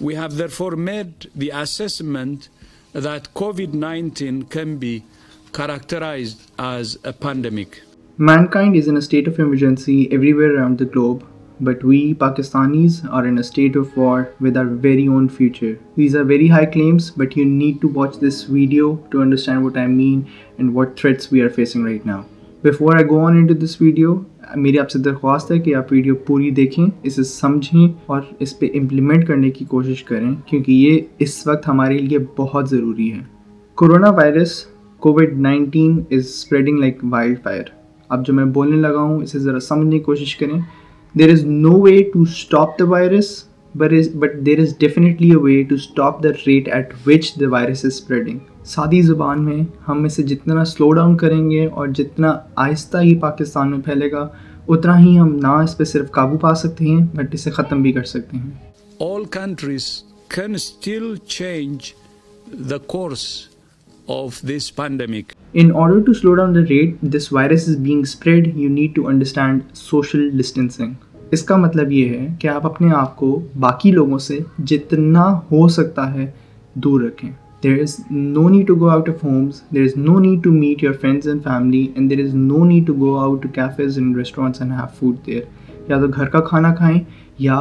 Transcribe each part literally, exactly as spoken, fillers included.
We have therefore made the assessment that COVID nineteen can be characterized as a pandemic. Mankind is in a state of emergency everywhere around the globe, but we Pakistanis are in a state of war with our very own future. These are very high claims, but you need to watch this video to understand what I mean and what threats we are facing right now. Before I go on into this video, मेरी आपसे दरख्वास्त है कि आप video पूरी देखें, इसे समझें और इस पे इम्प्लीमेंट करने की कोशिश करें क्योंकि ये इस वक्त हमारे लिए बहुत ज़रूरी है। Corona virus covid nineteen is spreading like wild fire. अब जो मैं बोलने लगा हूँ इसे ज़रा समझने की कोशिश करें। There is no way to stop the virus but is but there is definitely a way to stop the rate at which the virus is spreading. सादी ज़ुबान में हम इसे जितना स्लो डाउन करेंगे और जितना आहिस्ता ही पाकिस्तान में फैलेगा उतना ही हम ना इस पे सिर्फ काबू पा सकते हैं बट इसे ख़त्म भी कर सकते हैं. All countries can still change the course of this pandemic. In order to slow down the rate this virus is being spread, you need to understand social distancing. इसका मतलब ये है कि आप अपने आप को बाकी लोगों से जितना हो सकता है दूर रखें. There is no need to go out of homes, there is no need to meet your friends and family and there is no need to go out to cafes and restaurants and have food there. या तो घर का खाना खाएं या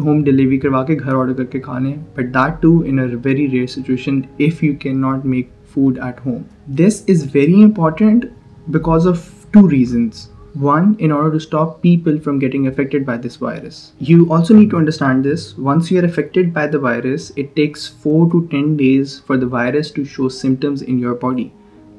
home delivery करवा के घर ऑर्डर करके खा लें, but that too in a very rare situation if you can not make food at home. This is very important because of two reasons. One, in order to stop people from getting affected by this virus. You also need to understand this. Once you are affected by the virus, it takes four to ten days for the virus to show symptoms in your body.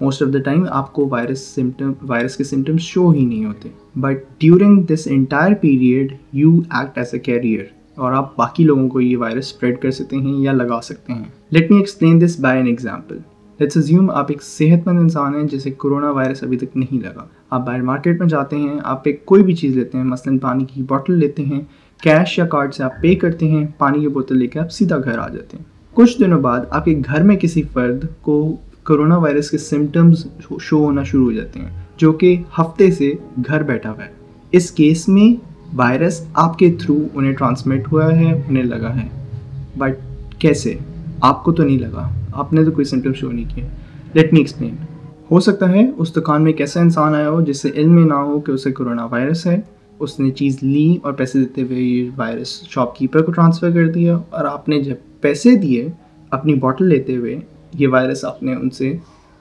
Most of the time, आपको virus symptom, virus के symptoms show ही नहीं होते. But during this entire period, you act as a carrier. और आप बाकी लोगों को ये virus spread कर सकते हैं या लगा सकते हैं. Let me explain this by an example. Let's assume आप एक सेहतमंद इंसान हैं जिसे कोरोना वायरस अभी तक नहीं लगा. आप बाहर मार्केट में जाते हैं, आप एक कोई भी चीज़ लेते हैं, मसलन पानी की बोतल लेते हैं, कैश या कार्ड से आप पे करते हैं, पानी की बोतल लेकर आप सीधा घर आ जाते हैं. कुछ दिनों बाद आपके घर में किसी फर्द को कोरोना वायरस के सिम्टम्स शो होना शुरू हो जाते हैं जो कि हफ्ते से घर बैठा हुआ है. इस केस में वायरस आपके थ्रू उन्हें ट्रांसमिट हुआ है, उन्हें लगा है. बट कैसे? आपको तो नहीं लगा, आपने तो कोई सिम्टम शो नहीं किए. Let me explain. हो सकता है उस दुकान में एक ऐसा इंसान आया हो जिससे इल्म ना हो कि उसे कोरोना वायरस है. उसने चीज़ ली और पैसे देते हुए ये वायरस शॉपकीपर को ट्रांसफ़र कर दिया और आपने जब पैसे दिए अपनी बॉटल लेते हुए ये वायरस आपने उनसे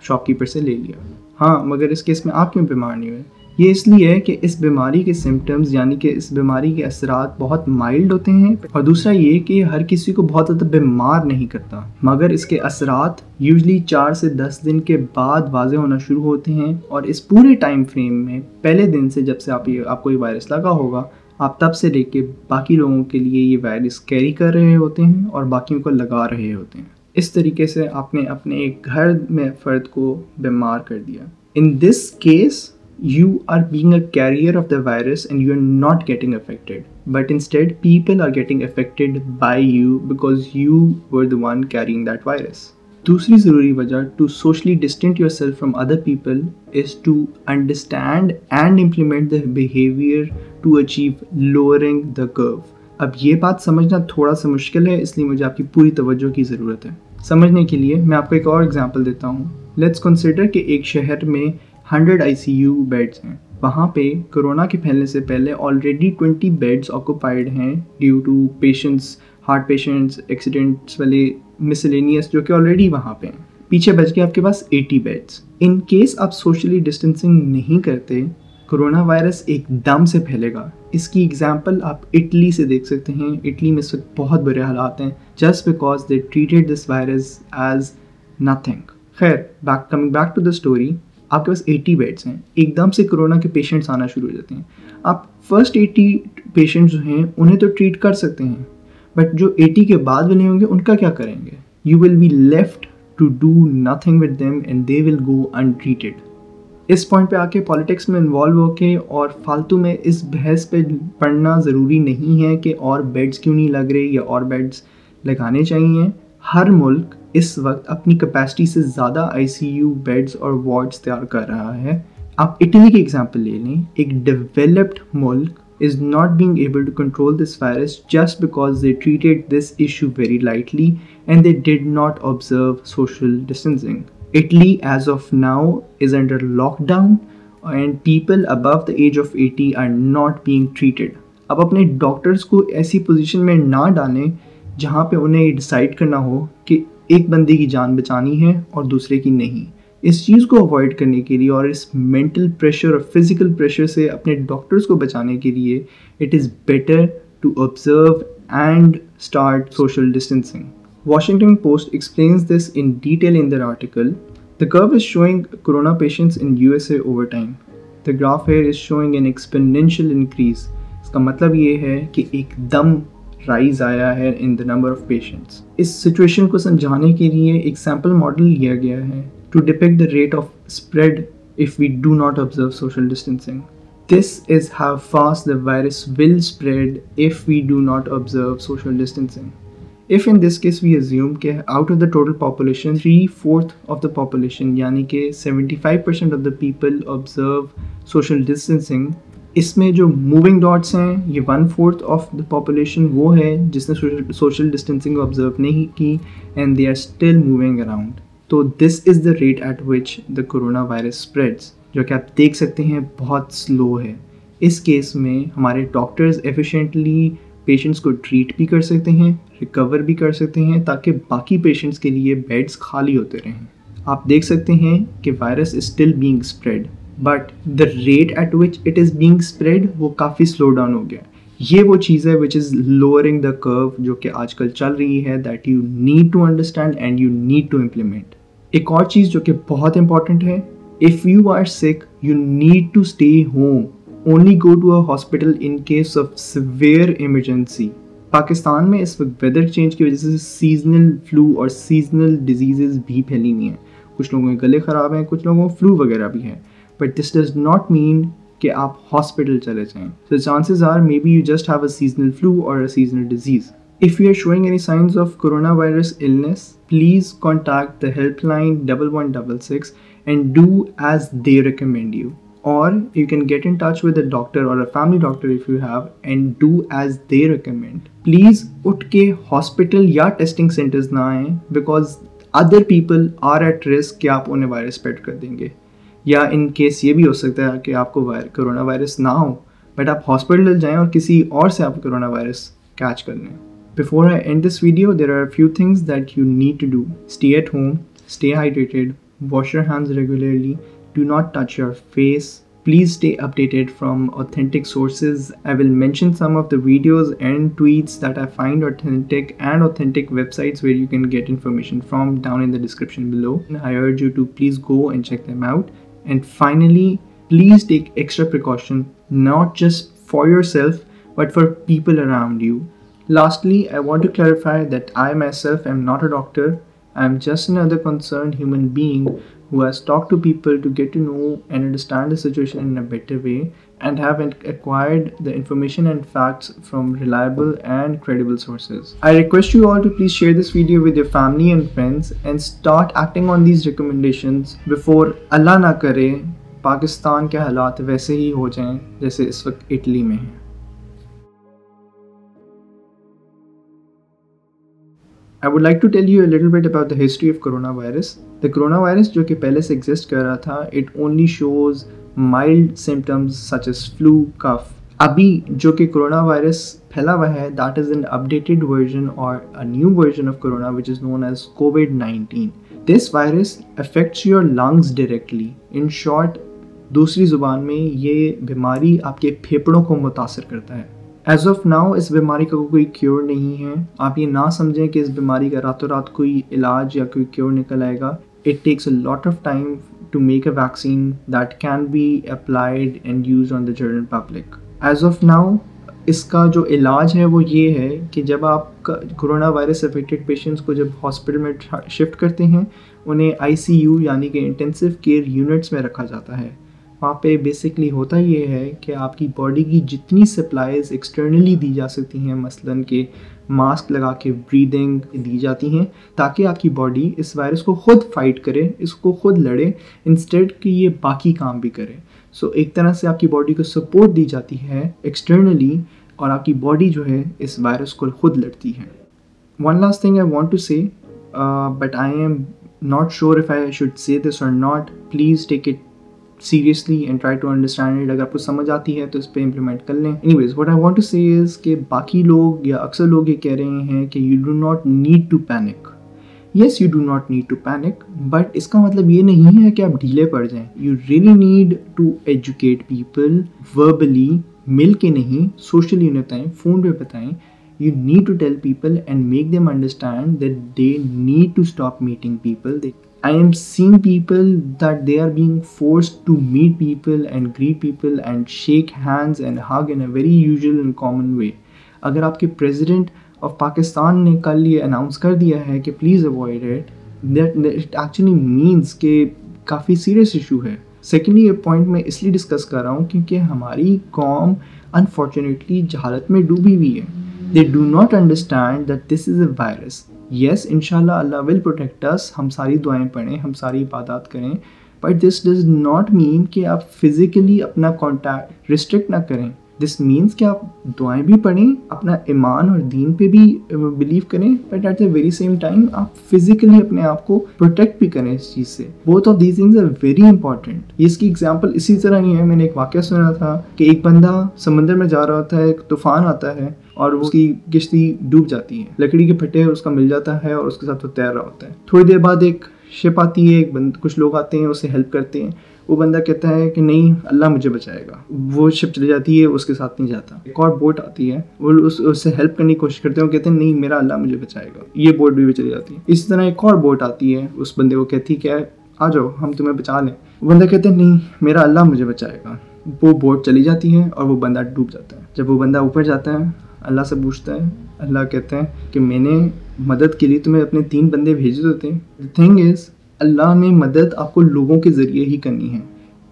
शॉपकीपर से ले लिया. हाँ, मगर इस केस में आप क्यों बीमार नहीं हुए? ये इसलिए है कि इस बीमारी के सिम्टम्स यानी कि इस बीमारी के असरात बहुत माइल्ड होते हैं और दूसरा ये कि हर किसी को बहुत ज़्यादा बीमार नहीं करता, मगर इसके असरात यूजली चार से दस दिन के बाद वाज़े होना शुरू होते हैं और इस पूरे टाइम फ्रेम में पहले दिन से जब से आप ये आपको ये वायरस लगा होगा आप तब से लेके बाकी लोगों के लिए ये वायरस कैरी कर रहे होते हैं और बाकियों को लगा रहे होते हैं. इस तरीके से आपने अपने एक घर में फ़र्द को बीमार कर दिया. In this case you are being a carrier of the virus and you are not getting affected, but instead people are getting affected by you because you were the one carrying that virus. Dusri zaruri wajah to socially distance yourself from other people is to understand and implement the behavior to achieve lowering the curve. अब ये बात समझना थोड़ा सा मुश्किल है, इसलिए मुझे आपकी पूरी तवज्जो की ज़रूरत है. समझने के लिए मैं आपको एक और एग्जाम्पल देता हूँ. लेट्स कंसिडर कि एक शहर में hundred I C U beds हैं. वहाँ पे कोरोना के फैलने से पहले ऑलरेडी ट्वेंटी बेड्स ऑक्यूपाइड हैं due to patients, heart patients, accidents वाले मिसलेनियस जो कि ऑलरेडी वहाँ पे हैं. पीछे बच के आपके पास एटी बेड्स. इन केस आप सोशली डिस्टेंसिंग नहीं करते कोरोना वायरस एकदम से फैलेगा. इसकी एग्जाम्पल आप इटली से देख सकते हैं. इटली में इस वक्त बहुत बुरे हालात हैं just because they treated this virus as nothing. खैर, back coming back to the story. आपके पास एटी बेड्स हैं, एकदम से कोरोना के पेशेंट्स आना शुरू हो जाते हैं. आप फर्स्ट एटी पेशेंट्स जो हैं उन्हें तो ट्रीट कर सकते हैं बट जो एटी के बाद वाले होंगे उनका क्या करेंगे? You will be left to do nothing with them and they will go untreated. इस पॉइंट पे आके पॉलिटिक्स में इन्वॉल्व होके और फालतू में इस बहस पे पढ़ना ज़रूरी नहीं है कि और बेड्स क्यों नहीं लग रहे या और बेड्स लगाने चाहिए. हर मुल्क इस वक्त अपनी कैपेसिटी से ज़्यादा आई सी यू बेड्स और वार्ड्स तैयार कर रहा है. आप इटली के एग्जांपल ले लें. एक डेवलप्ड मुल्क is not being able to control this virus just because they treated this issue very lightly and they did not observe social distancing. Italy, as of now, is under lockdown and people above the age of eighty are not being treated. अब अपने doctors को ऐसी position में ना डालें जहाँ पे उन्हें डिसाइड करना हो कि एक बंदे की जान बचानी है और दूसरे की नहीं. इस चीज़ को अवॉइड करने के लिए और इस मेंटल प्रेशर और फिज़िकल प्रेशर से अपने डॉक्टर्स को बचाने के लिए it is better to observe and start social distancing. Washington Post explains this in detail in their article. The curve is showing corona patients in U S A over time. The graph here is showing an exponential increase. इसका मतलब ये है कि एकदम rise आया है in the number of patients. इस situation को समझाने के लिए एक sample model लिया गया है to depict the rate of spread if we do not observe social distancing. This is how fast the virus will spread if we do not observe social distancing. If in this case we assume that out of the total population, three-fourths of the population, यानी कि seventy-five percent of the people observe social distancing, इसमें जो moving dots हैं, ये one-fourth of the population वो है जिसने social distancing observe नहीं की and they are still moving around. तो this is the rate at which the coronavirus spreads, जो कि आप देख सकते हैं बहुत slow है. इस case में हमारे doctors efficiently पेशेंट्स को ट्रीट भी कर सकते हैं, रिकवर भी कर सकते हैं ताकि बाकी पेशेंट्स के लिए बेड्स खाली होते रहें. आप देख सकते हैं कि virus is still being spread but the rate at which it is being spread वो काफ़ी स्लो डाउन हो गया. ये वो चीज़ है which is lowering the curve जो कि आजकल चल रही है that you need to understand and you need to implement. एक और चीज़ जो कि बहुत इंपॉर्टेंट है, if you are sick you need to stay home. Only go to a hospital in case of severe emergency. Pakistan में इस वक्त वेदर चेंज की वजह से सीजनल फ्लू और सीजनल डिजीज़ भी फैली हुई हैं. कुछ लोगों के गले ख़राब हैं, कुछ लोगों को फ्लू वगैरह भी है. But this does not mean कि आप हॉस्पिटल चले जाएँ. So chances are maybe you just have a seasonal flu और a seasonal disease. If you are showing any signs of coronavirus illness, please contact the helpline one one six six and do as they recommend you. Or you can get in touch with a doctor or a family doctor if you have and do as they recommend. Please उठ के hospital या testing centers ना आएँ because other people are at risk कि आप उन्हें virus spread कर देंगे. या in case ये भी हो सकता है कि आपको coronavirus ना हो but आप hospital जाएँ और किसी और से आप coronavirus catch कर लें. Before I end this video, there are a few things that you need to do. Stay at home, stay hydrated, wash your hands regularly, do not touch your face. Please stay updated from authentic sources. I will mention some of the videos and tweets that I find authentic and authentic websites where you can get information from down in the description below. I urge you to please go and check them out. And finally, please take extra precaution, not just for yourself, but for people around you. Lastly, I want to clarify that I myself am not a doctor. I am just another concerned human being who has talked to people to get to know and understand the situation in a better way and have acquired the information and facts from reliable and credible sources. I request you all to please share this video with your family and friends and start acting on these recommendations before Allah na kare Pakistan ke halat वैसे ही हो जाएं जैसे इस वक्त Italy में हैं. I would like to tell you a little bit about the history of coronavirus. The coronavirus जो कि पहले से exist कर रहा था, it only shows mild symptoms such as flu, cough. अभी जो कि coronavirus फैला हुआ है, that is an updated version or a new version of corona which is known as COVID nineteen. This virus affects your lungs directly. In short, दूसरी जुबान में ये बीमारी आपके फेफड़ों को मुतासर करता है. एज ऑफ नाउ इस बीमारी का कोई क्योर नहीं है. आप ये ना समझें कि इस बीमारी का रातों रात कोई इलाज या कोई क्योर निकल आएगा. It takes a lot of time to make a vaccine that can be applied and use on the general public. As of now इसका जो इलाज है वो ये है कि जब आप कोरोना वायरस अफेक्टेड पेशेंट्स को जब हॉस्पिटल में शिफ्ट करते हैं उन्हें आई सी यू यानी कि इंटेंसिव केयर यूनिट्स में रखा जाता है. वहाँ पे बेसिकली होता ये है कि आपकी बॉडी की जितनी सप्लाइज एक्सटर्नली दी जा सकती हैं मसलन के मास्क लगा के ब्रीदिंग दी जाती हैं ताकि आपकी बॉडी इस वायरस को ख़ुद फाइट करे, इसको ख़ुद लड़े इंस्टेड कि ये बाकी काम भी करे. सो एक तरह से आपकी बॉडी को सपोर्ट दी जाती है एक्सटर्नली और आपकी बॉडी जो है इस वायरस को खुद लड़ती है. One last thing I want to say but I am not sure if I should say this और not. Please take it seriously and try to understand it. अगर आपको समझ आती है तो इस पर इम्प्लीमेंट कर लें. Anyways what I want to say is कि बाकी लोग या अक्सर लोग ये कह रहे हैं कि you do not need to panic. Yes, you do not need to panic, but इसका मतलब ये नहीं है कि आप ढीले पड़ जाएं. You really need to educate people verbally, मिल के नहीं, सोशली उन्हें बताएं, फ़ोन पर बताएं. You need to tell people and make them understand that they need to stop meeting people. They, I am seeing people that they are being forced to meet people and greet people and shake hands and hug in a very usual and common way. अगर आपके president of Pakistan ने कल ये announce कर दिया है कि please avoid it, that it actually means कि काफ़ी serious issue है. Secondly, ये point मैं इसलिए discuss कर रहा हूँ क्योंकि हमारी कौम unfortunately जहालत में डूबी हुई है. They do not understand that this is a virus. Yes, inshallah Allah will protect us. हम सारी दुआएं पढ़ें, हम सारी इबादत करें, but this does not mean कि आप physically अपना contact restrict ना करें. This means कि आप दुआएं भी पढ़ें, अपना ईमान और दीन पे भी believe करें, but at the very same time आप physically अपने आप को protect भी करें इस चीज़ से. Both of these things are very important. इसकी example इसी तरह ही है. मैंने एक वाक़या सुना था कि एक बंदा समंदर में जा रहा होता है, एक तूफ़ान आता है और उसकी किश्ती डूब जाती है. लकड़ी के फटे उसका मिल जाता है और उसके साथ वो तैर रहा होता है. थोड़ी देर बाद एक शिप आती है, एक बंद कुछ लोग आते हैं, उसे हेल्प करते हैं. वो बंदा कहता है कि नहीं, अल्लाह मुझे बचाएगा. वो शिप चली जाती है, उसके साथ नहीं जाता. एक और बोट आती है, वो उस उससे हेल्प करने की कोशिश करते हैं, वो कहते हैं नहीं, मेरा अल्लाह मुझे बचाएगा. ये बोट भी, भी चली जाती है. इसी तरह एक और बोट आती है, उस बंदे को कहती है क्या आ जाओ, हम तुम्हें बचा लें. वो बंदा कहते हैं नहीं, मेरा अल्लाह मुझे बचाएगा. वो बोट चली जाती है और वो बंदा डूब जाता है. जब वो बंदा ऊपर जाता है, अल्लाह से पूछता है, अल्लाह कहते हैं कि मैंने मदद के लिए तुम्हें अपने तीन बंदे भेजे होते हैं. द थिंग इज़, अल्लाह ने मदद आपको लोगों के ज़रिए ही करनी है.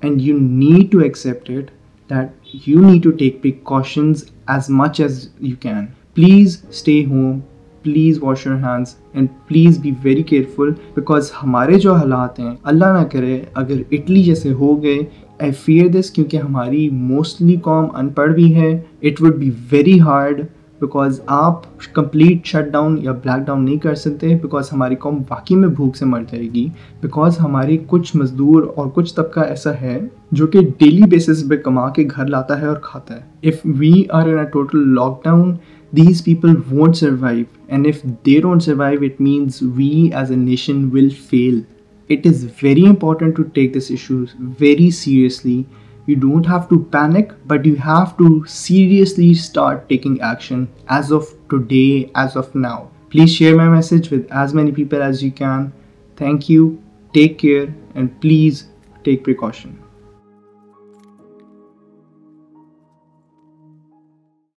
And you need to accept it that you need to take precautions as much as you can. Please stay home, please wash your hands and please be very careful, because हमारे जो हालात हैं, अल्लाह ना करे अगर इटली जैसे हो गए. आई फियर दिस क्योंकि हमारी मोस्टली कॉम अनपढ़ भी है. It would be very hard because आप कंप्लीट शट डाउन या ब्लैक डाउन नहीं कर सकते, बिकॉज हमारी कॉम वाकई में भूख से मर जाएगी. बिकॉज हमारे कुछ मजदूर और कुछ तबका ऐसा है जो कि डेली बेसिस पे कमा के घर लाता है और खाता है. If we are in a total lockdown, these people won't survive, and if they don't survive, it means we as a nation will fail. It is very important to take this issue very seriously. You don't have to panic, but you have to seriously start taking action as of today, as of now. Please share my message with as many people as you can. Thank you, take care, and please take precaution.